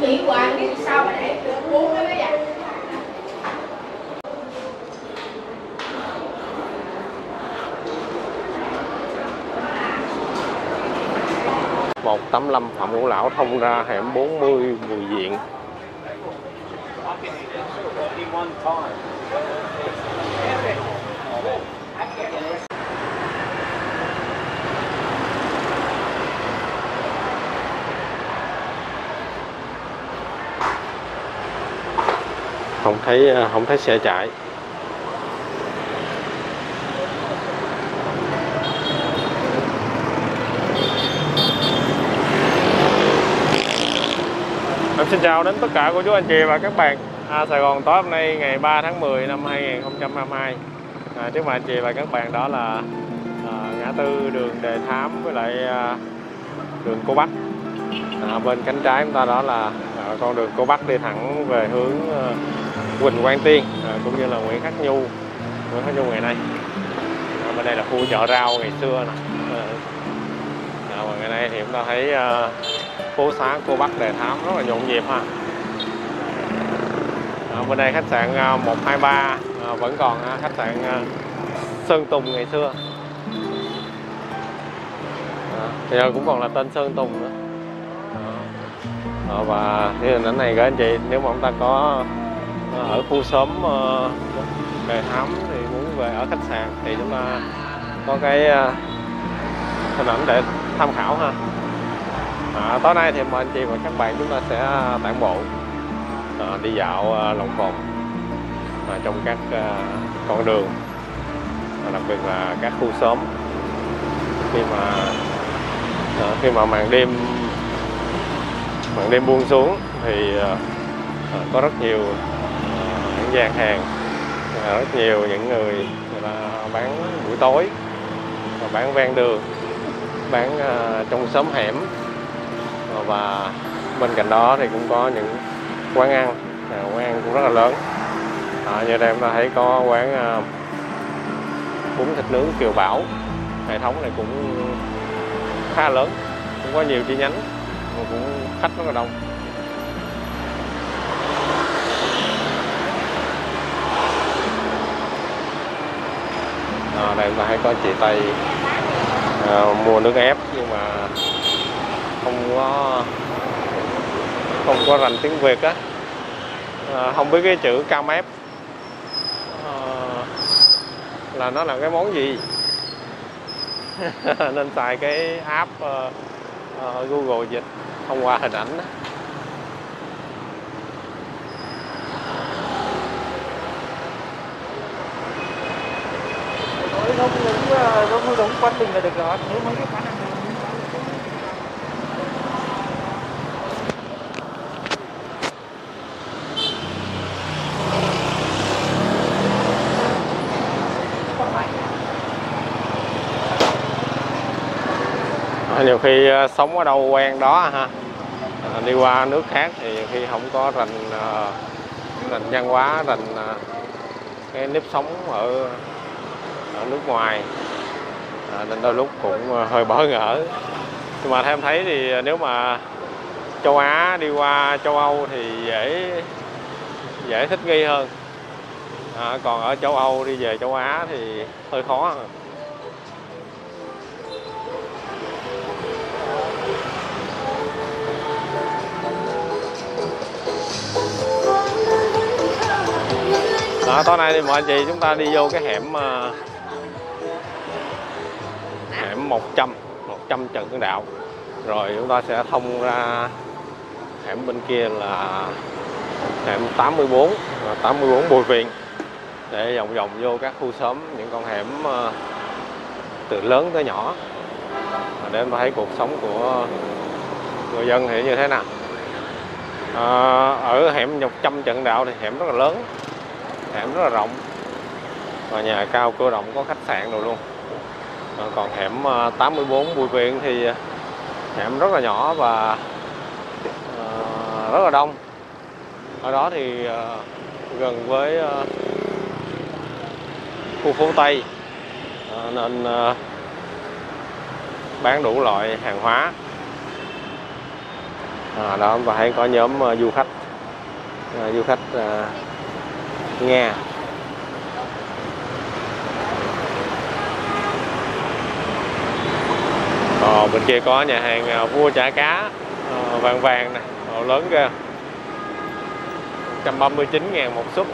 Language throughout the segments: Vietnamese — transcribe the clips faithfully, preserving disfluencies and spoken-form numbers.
nghĩ hoài biết sao mà để được uống với vậy. một tám năm Phạm Ngũ Lão thông ra hẻm bốn mươi Bùi Viện. Không thấy không thấy xe chạy. Em xin chào đến tất cả cô chú anh chị và các bạn. À, Sài Gòn tối hôm nay ngày ba tháng mười năm hai nghìn không trăm hai mươi hai. À, trước mặt anh chị và các bạn đó là à, ngã tư đường Đề Thám với lại à, đường Cô Bắc. À, bên cánh trái chúng ta đó là à, con đường Cô Bắc đi thẳng về hướng à, Quỳnh Quang Tiên à, cũng như là Nguyễn Khắc Nhu. Nguyễn Khắc Nhu ngày nay. À, bên đây là khu chợ rau ngày xưa nè. À, à, ngày nay thì chúng ta thấy à, phố xá Cô Bắc Đề Thám rất là nhộn nhịp ha. À, bên đây khách sạn một hai ba à, vẫn còn à, khách sạn à, Sơn Tùng ngày xưa. À, giờ cũng còn là tên Sơn Tùng nữa. À, và cái hình ảnh này các anh chị nếu mà chúng ta có à, ở khu xóm à, Đề Thám thì muốn về ở khách sạn thì chúng ta có cái à, hình ảnh để tham khảo ha. À, tối nay thì mời anh chị và các bạn chúng ta sẽ tản bộ à, đi dạo à, lòng vòng à, trong các à, con đường à, đặc biệt là các khu xóm khi mà à, khi mà màn đêm màn đêm buông xuống thì à, có rất nhiều à, những gian hàng à, rất nhiều những người, người ta bán buổi tối, bán ven đường, bán à, trong xóm hẻm. Và bên cạnh đó thì cũng có những quán ăn, à, quán ăn cũng rất là lớn. À, như đây chúng ta thấy có quán à, bún thịt nướng Kiều Bảo. Hệ thống này cũng khá lớn, cũng có nhiều chi nhánh, cũng khách rất là đông. À, đây chúng ta thấy có chị Tây à, mua nước ép nhưng mà không có không có rành tiếng Việt á, à, không biết cái chữ cam ép à, là nó là cái món gì nên xài cái app uh, uh, Google dịch thông qua hình ảnh á. Nó cũng đúng quá trình là được rồi, nếu mấy cái quán ăn nhiều khi sống ở đâu quen đó ha, à, đi qua nước khác thì nhiều khi không có rành rành văn hóa, rành cái nếp sống ở ở nước ngoài, à, nên đôi lúc cũng hơi bỡ ngỡ. Nhưng mà theo em thấy thì nếu mà châu Á đi qua châu Âu thì dễ dễ thích nghi hơn, à, còn ở châu Âu đi về châu Á thì hơi khó hơn. À, tối nay thì mời anh chị chúng ta đi vô cái hẻm uh, hẻm một trăm Trần Hưng Đạo, rồi chúng ta sẽ thông ra hẻm bên kia là hẻm tám mươi bốn Bùi Viện để vòng vòng vô các khu xóm, những con hẻm uh, từ lớn tới nhỏ để em thấy cuộc sống của người dân thì như thế nào. À, ở hẻm một trăm Trần Hưng Đạo thì hẻm rất là lớn, hẻm rất là rộng và nhà cao cửa rộng, có khách sạn rồi luôn. Còn hẻm tám mươi bốn Bùi Viện thì hẻm rất là nhỏ và uh, rất là đông. Ở đó thì uh, gần với uh, khu phố Tây, uh, nên uh, bán đủ loại hàng hóa. à, đó. Và hãy có nhóm uh, du khách uh, du khách uh, Nga. Ờ, bên kia có nhà hàng uh, vua chả cá uh, vàng vàng nè, uh, lớn kìa, một trăm ba mươi chín ngàn một suất.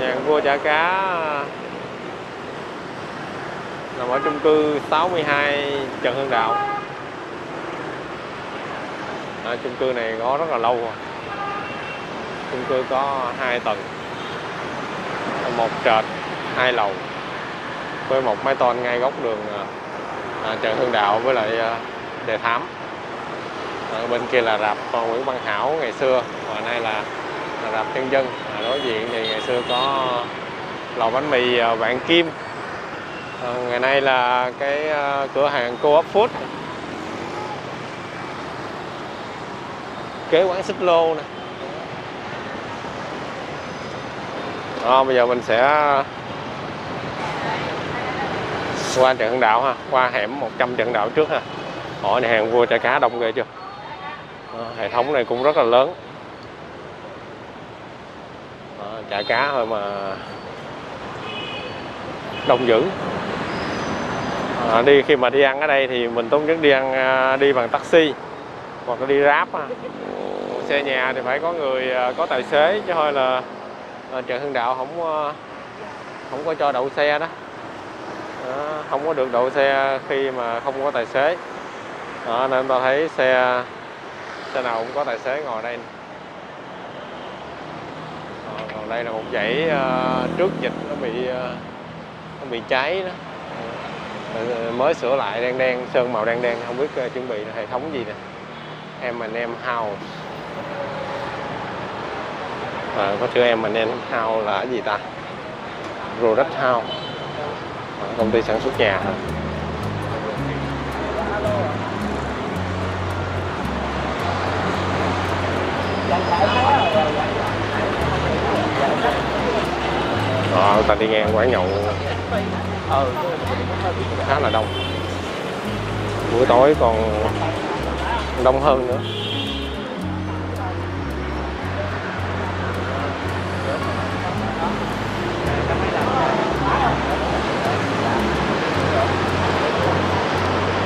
Nhà hàng vua chả cá uh, nằm ở chung cư sáu mươi hai Trần Hưng Đạo. À, chung cư này có rất là lâu rồi. Chung cư có hai tầng, một trệt, hai lầu, với một mái tôn ngay góc đường à, Trần Hưng Đạo với lại à, Đề Thám. À, bên kia là rạp à, Nguyễn Văn Hảo ngày xưa, và nay là, là rạp Nhân Dân. À, đối diện thì ngày xưa có lầu bánh mì à, Vạn Kim. À, ngày nay là cái à, cửa hàng Cô Bắc Food. Kế quán xích lô nè. À, bây giờ mình sẽ qua Trần Hưng Đạo ha, qua hẻm một trăm Trần Hưng Đạo trước ha. Ở nhà hàng vua chả cá đông ghê chưa. À, hệ thống này cũng rất là lớn. À, chả cá thôi mà đông dữ. À, đi khi mà đi ăn ở đây thì mình tốt nhất đi ăn đi bằng taxi hoặc là đi Grab. À, xe nhà thì phải có người có tài xế, chứ thôi là Trần Hưng Đạo không không có cho đậu xe đó. Đó, không có được đậu xe khi mà không có tài xế. Đó, nên ta thấy xe xe nào cũng có tài xế ngồi đây. Còn đây là một dãy trước dịch nó bị nó bị cháy đó, mới sửa lại đen đen, sơn màu đen đen, không biết chuẩn bị hệ thống gì nè. em and em House. À, có chữ em and em House là cái gì ta? Product House. À, công ty sản xuất nhà. Ờ, à, ta đi ngang quán nhậu khá là đông. Buổi tối còn đông hơn nữa.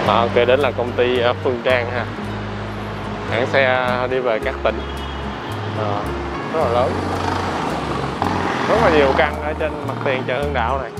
À, ok, đến là công ty Phương Trang ha. Hãng xe đi về các tỉnh. À, rất là lớn. Rất là nhiều căn ở trên mặt tiền Trần Hưng Đạo này.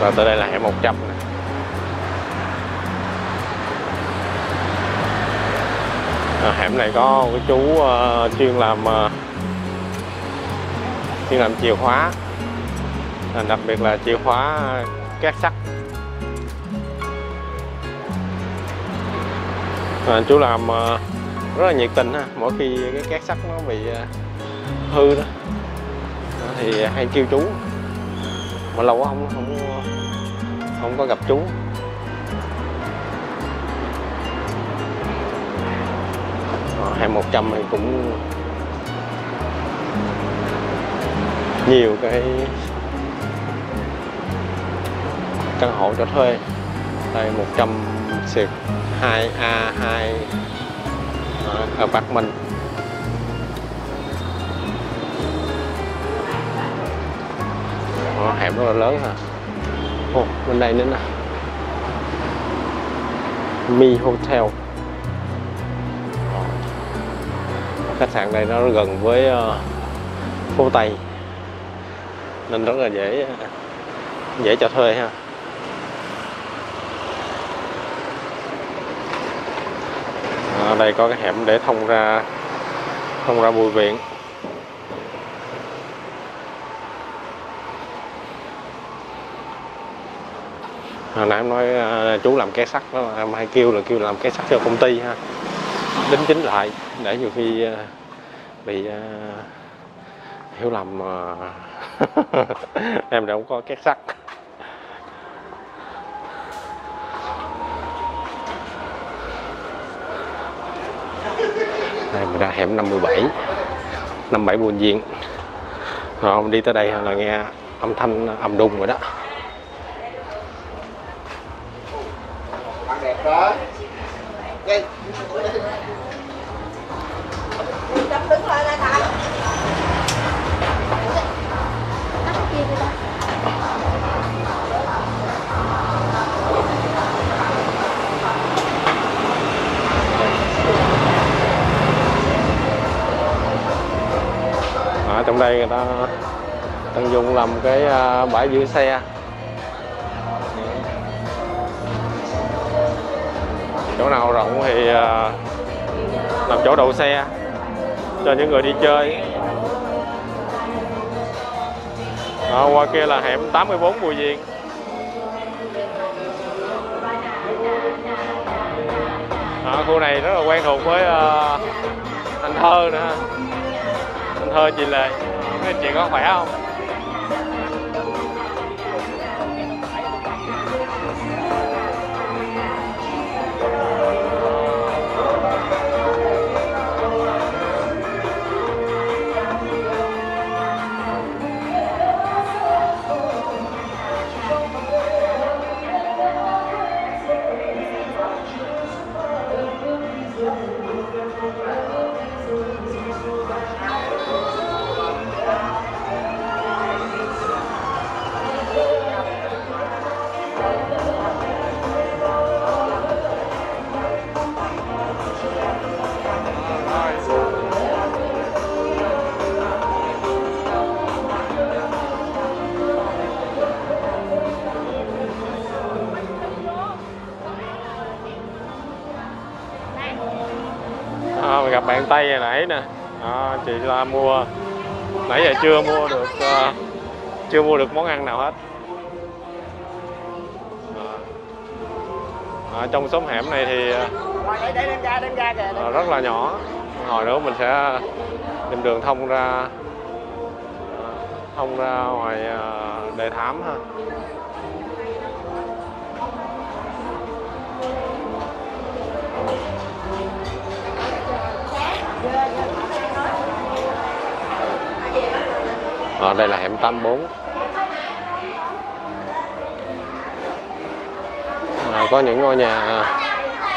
Rồi tới đây là hẻm một trăm nè. À, hẻm này có cái chú uh, chuyên làm uh, chuyên làm chìa khóa, à, đặc biệt là chìa khóa két sắt. À, chú làm uh, rất là nhiệt tình ha. Mỗi khi cái két sắt nó bị uh, hư đó, đó thì hay kêu chú. Mà lâu quá không không không có gặp chú. Hẻm một trăm thì cũng nhiều cái căn hộ cho thuê. Đây một trăm xẹt hai A hai ở Bắc Minh. Hẻm rất là lớn ha. Ồ, bên đây nữa nè. Mi Hotel. Khách sạn đây nó gần với uh, phố Tây nên rất là dễ dễ cho thuê ha. Ở đây có cái hẻm để thông ra thông ra Bùi Viện. Hồi nãy em nói uh, chú làm két sắt đó, em hay kêu là kêu làm két sắt cho công ty ha. đính chính lại để nhiều khi bị hiểu lầm em đã không có két sắt. Đây mình ra hẻm năm mươi bảy, năm mươi bảy Bùi Viện. Rồi ông đi tới đây là nghe âm thanh ầm đùng rồi đó. Ở trong đây người ta tận dụng làm cái bãi giữ xe. Chỗ nào rộng thì làm chỗ đậu xe cho những người đi chơi. Đó, qua kia là hẻm tám mươi bốn Bùi Viện. Đó, khu này rất là quen thuộc với uh, anh Thơ nữa. Anh Thơ chị Lê, mấy anh chị có khỏe không? Gặp bạn Tây hồi nãy nè, đó, chị là mua nãy giờ chưa mua được uh, chưa mua được món ăn nào hết. Ở trong xóm hẻm này thì uh, rất là nhỏ, hồi nữa mình sẽ tìm đường thông ra uh, thông ra ngoài uh, Đề Thám ha. Ở đây là hẻm tám mươi bốn. À, có những ngôi nhà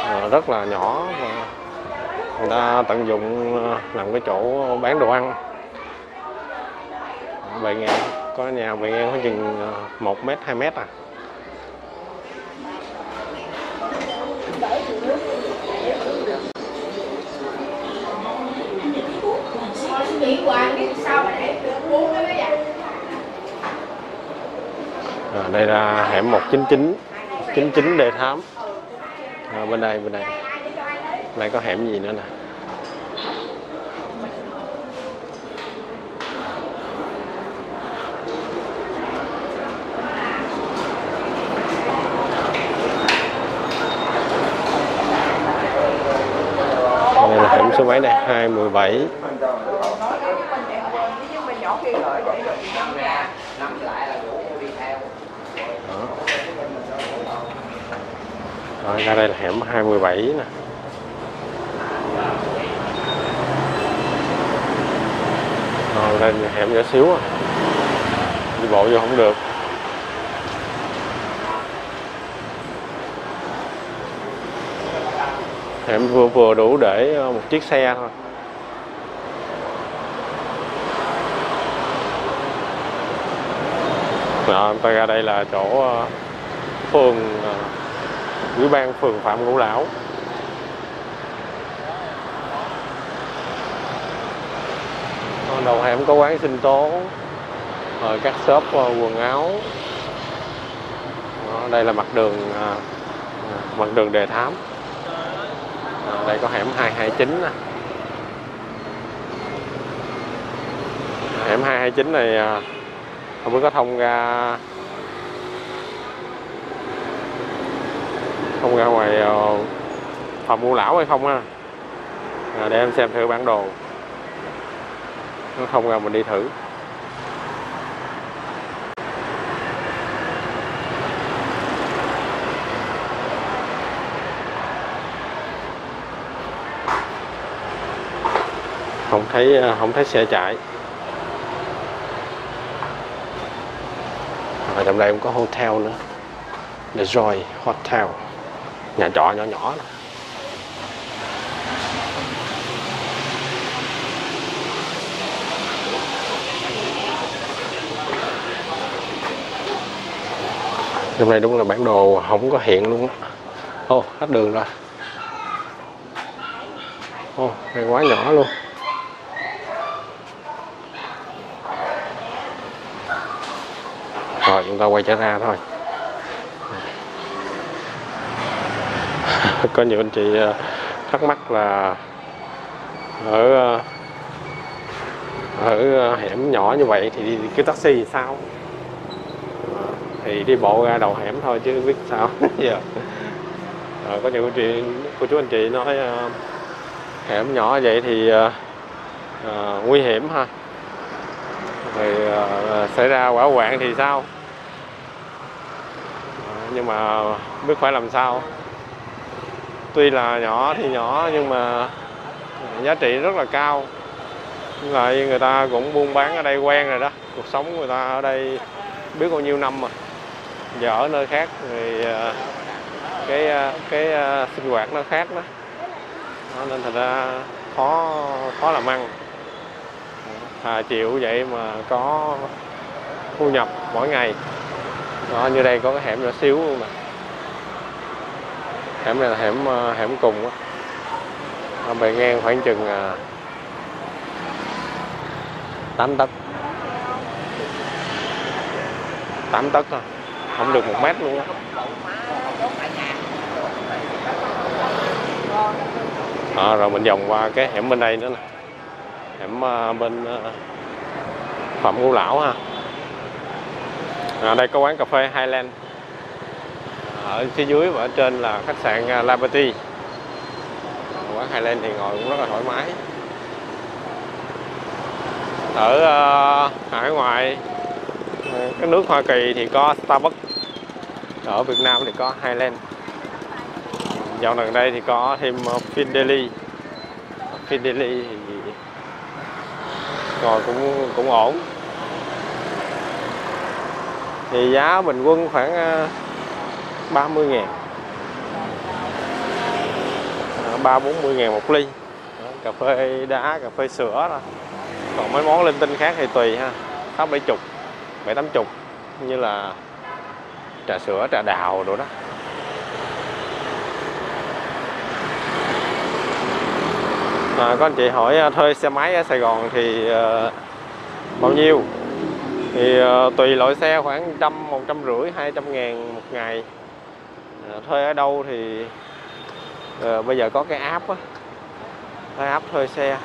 à, rất là nhỏ và người ta tận dụng làm cái chỗ bán đồ ăn. Bề ngang có nhà bề ngang có chừng một mét hai mét à. À, đây là hẻm một chín chín, chín chín Đề Thám. À, bên đây bên đây này có hẻm gì nữa nè. Đây là hẻm số mấy đây, hai mười bảy. Rồi, ra đây là hẻm hai mươi bảy nè. Rồi, lên hẻm nhỏ xíu à. Đi bộ vô không được. Hẻm vừa vừa đủ để một chiếc xe thôi. Rồi, ta ra đây là chỗ phường Ủy ban phường Phạm Ngũ Lão. Đầu hẻm có quán sinh tố, rồi các shop quần áo. Đó, đây là mặt đường à, mặt đường Đề Thám. À, đây có hẻm hai hai chín nè. Hẻm hai hai chín này à, không biết có thông ra không ra ngoài Phạm Ngũ Lão hay không ha. à, để em xem thử bản đồ, nó không ra mình đi thử. Không thấy, không thấy xe chạy. Ở trong đây cũng có hotel nữa, The Joy Hotel, nhà trọ nhỏ nhỏ. Trong đây đúng là bản đồ không có hiện luôn á. Ô, oh, hết đường rồi. Ô, oh, này quá nhỏ luôn. Rồi chúng ta quay trở ra thôi. Có nhiều anh chị thắc mắc là ở ở hẻm nhỏ như vậy thì đi cái taxi thì sao? Thì đi bộ ra đầu hẻm thôi chứ biết sao giờ. Rồi, có nhiều anh chị, cô chú anh chị nói hẻm nhỏ vậy thì uh, nguy hiểm ha. Rồi uh, xảy ra hỏa hoạn thì sao? Nhưng mà biết phải làm sao. Tuy là nhỏ thì nhỏ nhưng mà giá trị rất là cao. Nhưng lại người ta cũng buôn bán ở đây quen rồi đó. Cuộc sống người ta ở đây biết bao nhiêu năm mà. Giờ ở nơi khác thì uh, cái uh, cái uh, sinh hoạt nó khác đó. Đó nên thật ra khó khó làm ăn. À, chịu vậy mà có thu nhập mỗi ngày. Đó, như đây có cái hẻm nhỏ xíu luôn nè. Hẻm này là hẻm hẻm cùng á. Nó bề ngang khoảng chừng tám tấc. tám tấc thôi. Không được một mét luôn á. À, rồi mình vòng qua cái hẻm bên đây nữa nè. Hẻm bên Phạm Ngũ Lão ha. Ở à, đây có quán cà phê Highland. Ở phía dưới và ở trên là khách sạn La Petite. Quán Highland thì ngồi cũng rất là thoải mái. Ở uh, hải ngoại, các nước Hoa Kỳ thì có Starbucks. Ở Việt Nam thì có Highland. Dạo gần đây thì có thêm Phin Deli. Phin Deli thì rồi cũng cũng ổn. Thì giá bình quân khoảng ba mươi ngàn, ba bốn mươi ngàn một ly. Cà phê đá, cà phê sữa đó. Còn mấy món linh tinh khác thì tùy ha, sáu bảy chục, bảy tám chục. Như là trà sữa, trà đào đồ đó. À, có anh chị hỏi thuê xe máy ở Sài Gòn thì uh, bao nhiêu? Thì uh, tùy loại xe khoảng một trăm, một trăm rưỡi, hai trăm ngàn một ngày. Uh, thuê ở đâu thì uh, bây giờ có cái app á, thuê app thuê xe.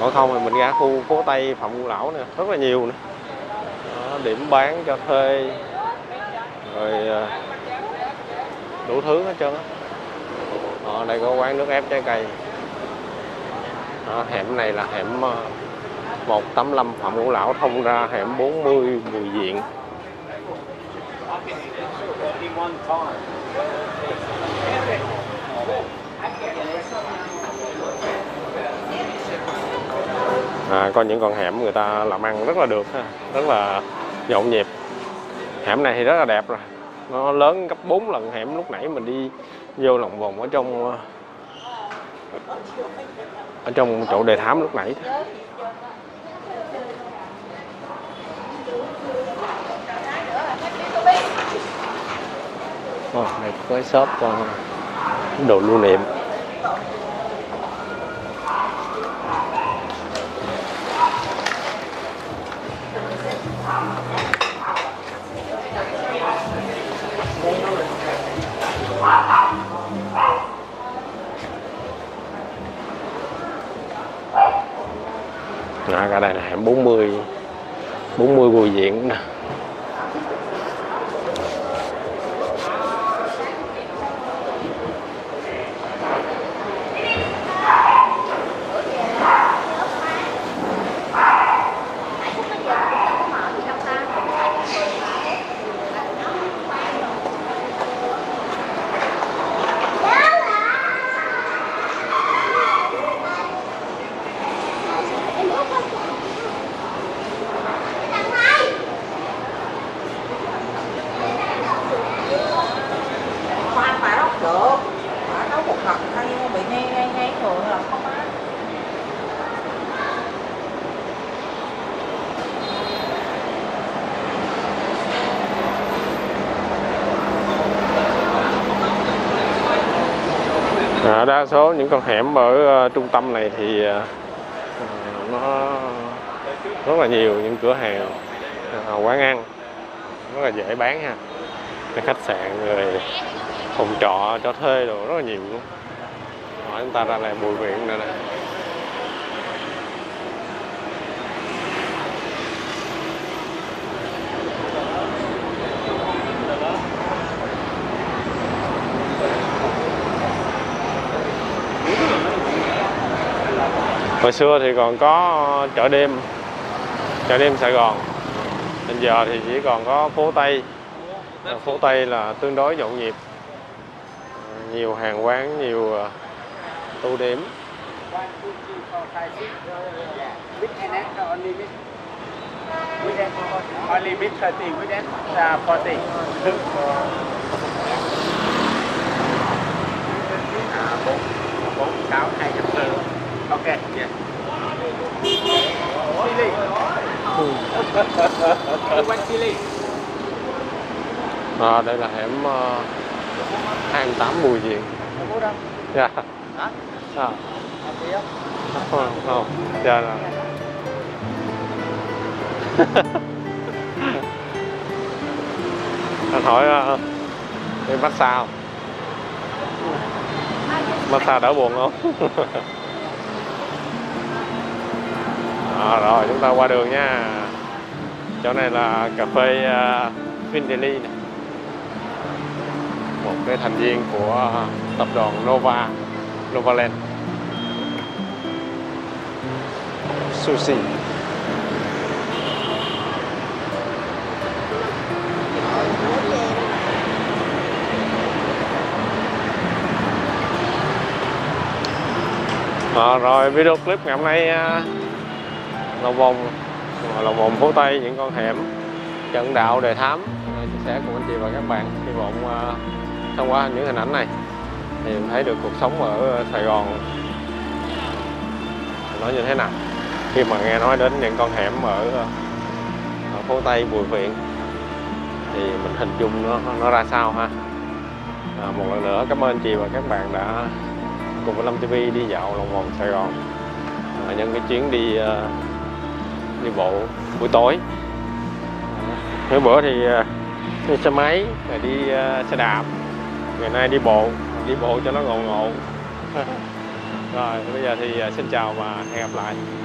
Còn không thì mình ra khu phố Tây Phạm Ngũ Lão nè, rất là nhiều nữa. Đó, điểm bán cho thuê, rồi uh, đủ thứ hết trơn á. Ở đây có quán nước ép trái cây. Đó, hẻm này là hẻm một tám lăm Phạm Ngũ Lão, thông ra hẻm bốn mươi Bùi Viện. À, có những con hẻm người ta làm ăn rất là được ha, rất là nhộn nhịp. Hẻm này thì rất là đẹp rồi. Nó lớn gấp bốn lần hẻm lúc nãy mình đi vô lòng vòng ở trong ở trong chỗ Đề Thám lúc nãy. Ồ, này có cái shop đồ lưu niệm. Đó, cả đây là hẻm bốn mươi Bùi Viện nè. À, đa số những con hẻm ở uh, trung tâm này thì uh, nó rất là nhiều những cửa hàng uh, quán ăn rất là dễ bán ha, khách sạn rồi phòng trọ cho thuê đồ rất là nhiều luôn. Hỏi chúng ta ra này Bùi Viện nữa nè. Hồi xưa thì còn có chợ đêm, chợ đêm Sài Gòn. Bây giờ thì chỉ còn có phố Tây. Phố Tây là tương đối nhộn nhịp, nhiều hàng quán, nhiều tụ điểm. Ok, yeah. À, đây là hẻm uh, hai mươi tám Bùi Viện. Dạ. Hả? Sao? Không, không. Dạ rồi. Anh hỏi uh, em massage không? Massage đỡ buồn không? À, rồi chúng ta qua đường nha. Chỗ này là cà phê uh, Phin Deli này. Một cái thành viên của uh, tập đoàn Nova Novaland. Sushi. À, rồi video clip ngày hôm nay uh, lòng vòng lòng vòng phố Tây, những con hẻm Trần Đạo, Đề Thám, chia sẻ cùng anh chị và các bạn. Hy vọng uh, thông qua những hình ảnh này thì mình thấy được cuộc sống ở Sài Gòn nó như thế nào, khi mà nghe nói đến những con hẻm ở, ở phố Tây Bùi Viện thì mình hình dung nó, nó ra sao ha. À, một lần nữa cảm ơn anh chị và các bạn đã cùng với Lâm T V đi dạo lòng vòng Sài Gòn. À, nhân cái chuyến đi uh, đi bộ buổi tối. Mấy bữa thì uh, đi xe máy, rồi đi uh, xe đạp, ngày nay đi bộ, đi bộ cho nó ngộ ngộ. Rồi bây giờ thì uh, xin chào và hẹn gặp lại.